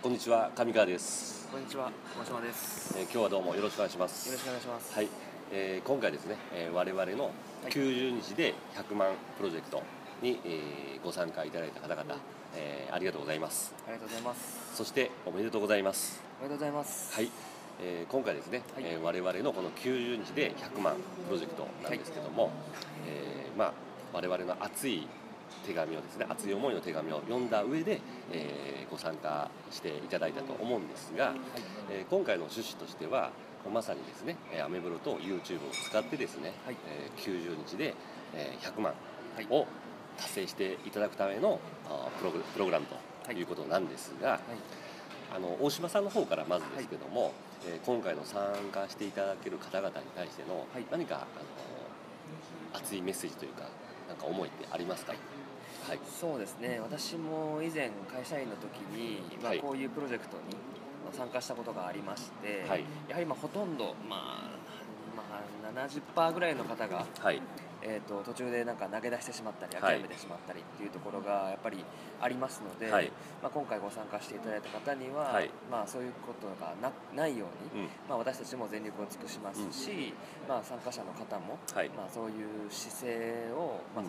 こんにちは、上川です。こんにちは、大島です。今日はどうもよろしくお願いします。よろしくお願いします。はい、今回ですね、我々の90日で100万プロジェクトに、ご参加いただいた方々、ありがとうございます。ありがとうございます。そしておめでとうございます。おめでとうございます。はい、今回ですね、はい、我々のこの90日で100万プロジェクトなんですけども、はい、我々の熱い手紙をですね、熱い思いの手紙を読んだ上で、ご参加していただいたと思うんですが、今回の趣旨としてはまさにですね、アメブロと YouTube を使ってですね、はい、90日で100万を達成していただくためのプログラムということなんですが、はいはい、大島さんの方からまずですけども、はい、今回の参加していただける方々に対しての何か、熱いメッセージというか、なんか思いってありますか？はい、そうですね、私も以前会社員の時に、はい、こういうプロジェクトに参加したことがありまして、はい、やはりほとんど、70% ぐらいの方が、はい、途中でなんか投げ出してしまったり諦めてしまったりっていうところがやっぱりありますので、はい、今回ご参加していただいた方には、はい、そういうことが ないように、うん、私たちも全力を尽くしますし、うん、参加者の方も、はい、そういう姿勢を、その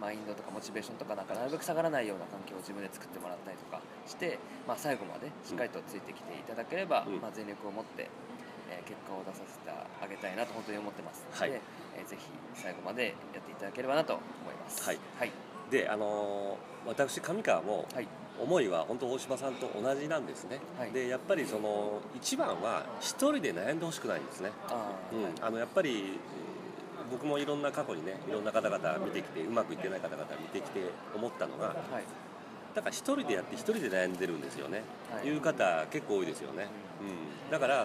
マインドとかモチベーションとかなるべく下がらないような環境を自分で作ってもらったりとかして、最後までしっかりとついてきていただければ、うん、全力を持って結果を出させてあげたいなと本当に思ってますので、はい、ぜひ最後までやっていただければなと思います。はい、はい、で、私上川も思いは本当大島さんと同じなんですね。はい、でやっぱりその一番は一人で悩んでほしくないんですね。やっぱり僕もいろんな過去にね、いろんな方々見てきて、うまくいってない方々見てきて思ったのが、はい、だから一人でやって一人で悩んでるんですよね、はい、いう方結構多いですよね、うん、だから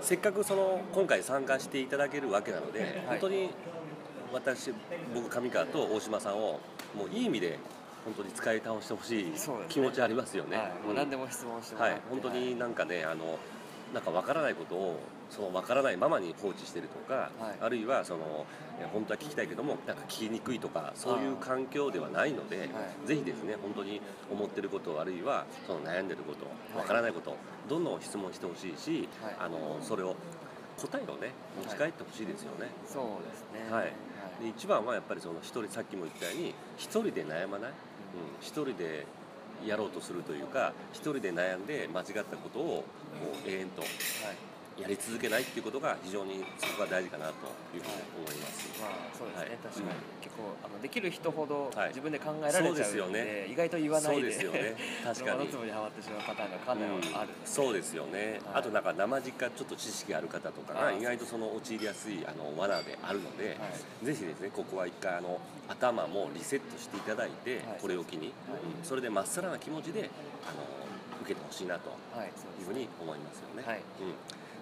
せっかく今回参加していただけるわけなので、はい、本当に僕上川と大島さんをもういい意味で本当に使い倒してほしい気持ちありますよね。何でも質問してもらって、はい、本当になんかね、なんか分からないことを分からないままに放置してるとか、はい、あるいは本当は聞きたいけどもなんか聞きにくいとか、そういう環境ではないので、はい、ぜひですね、本当に思ってること、あるいは悩んでること、分からないこと、はい、どんどん質問してほしいし、はい、それを答えをね、持ち帰ってほしいですよね。はい、そうですね、はい、で一番はやっぱり一人、さっきも言ったように一人で悩まない、うん、一人でやろうとするというか、一人で悩んで間違ったことをもう永遠とやり続けないっていうことが非常にそこが大事かなというふうに思います。そうですね、はい、確かに、うん、結構できる人ほど自分で考えられちゃうので、はい、そうですよね、意外と言わないで物つぼにはまってしまうパターンがかなりあるので、うん、そうですよね、はい、あとなんか生地かちょっと知識ある方とかが意外と陥りやすい罠であるので、はい、ぜひですね、ここは一回頭もリセットしていただいて、はい、これを機に、はい、うん、それでまっさらな気持ちで受けてほしいなというふうに思いますよね。はい、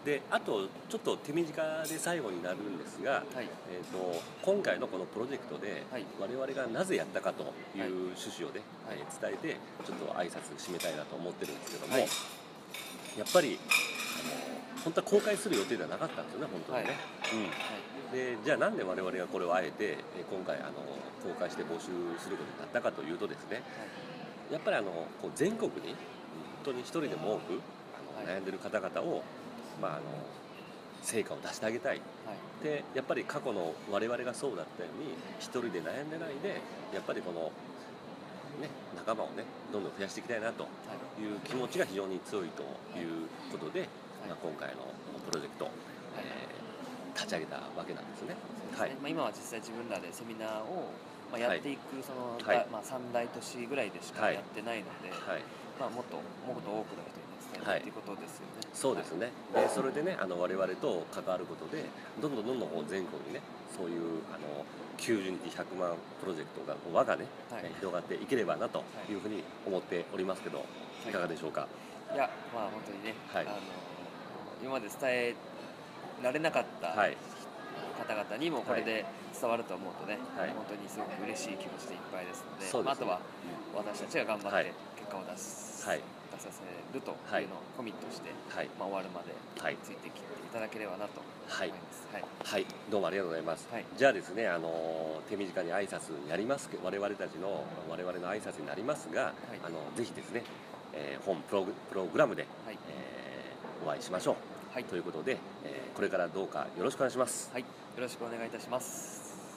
であとちょっと手短で最後になるんですが、はい、今回のこのプロジェクトで我々がなぜやったかという趣旨をね、はい、伝えてちょっと挨拶締めたいなと思ってるんですけども、はい、やっぱり本当は公開する予定ではなかったんですよね、本当にね。でじゃあなんで我々がこれをあえて今回公開して募集することになったかというとですね、はい、やっぱりこう全国に本当に一人でも多く悩んでる方々を成果を出してあげたい、はい、でやっぱり過去の我々がそうだったように一人で悩んでないでやっぱりね、仲間をねどんどん増やしていきたいなという気持ちが非常に強いということで、はい、今回のプロジェクト、はい、立ち上げたわけなんですね。はい、今は実際自分らでセミナーをやっていくはい、3大都市ぐらいでしかやってないので、はいはい、もっと多くの人にはい、ということですよね。そうですね、はい、でそれでね我々と関わることでどんどん全国にねそういう90日100万プロジェクトが輪がね、はい、広がっていければなというふうに思っておりますけど、はい、いかがでしょうか。いや本当にね、はい、今まで伝えられなかった、はい、方々にもこれで伝わると思うとね、はい、本当にすごく嬉しい気持ちでいっぱいですので、はい、あとは私たちが頑張って結果を出させるというのをコミットして、はい、終わるまでついてきていただければなと思います。はい、はいはい、どうもありがとうございます。はい、じゃあですね、手短に挨拶になりますけど、我々の挨拶になりますが、はい、ぜひですね本プログラムで、はい、お会いしましょう、はい、ということで、これからどうかよろしくお願いします。はい、よろしくお願いいたします。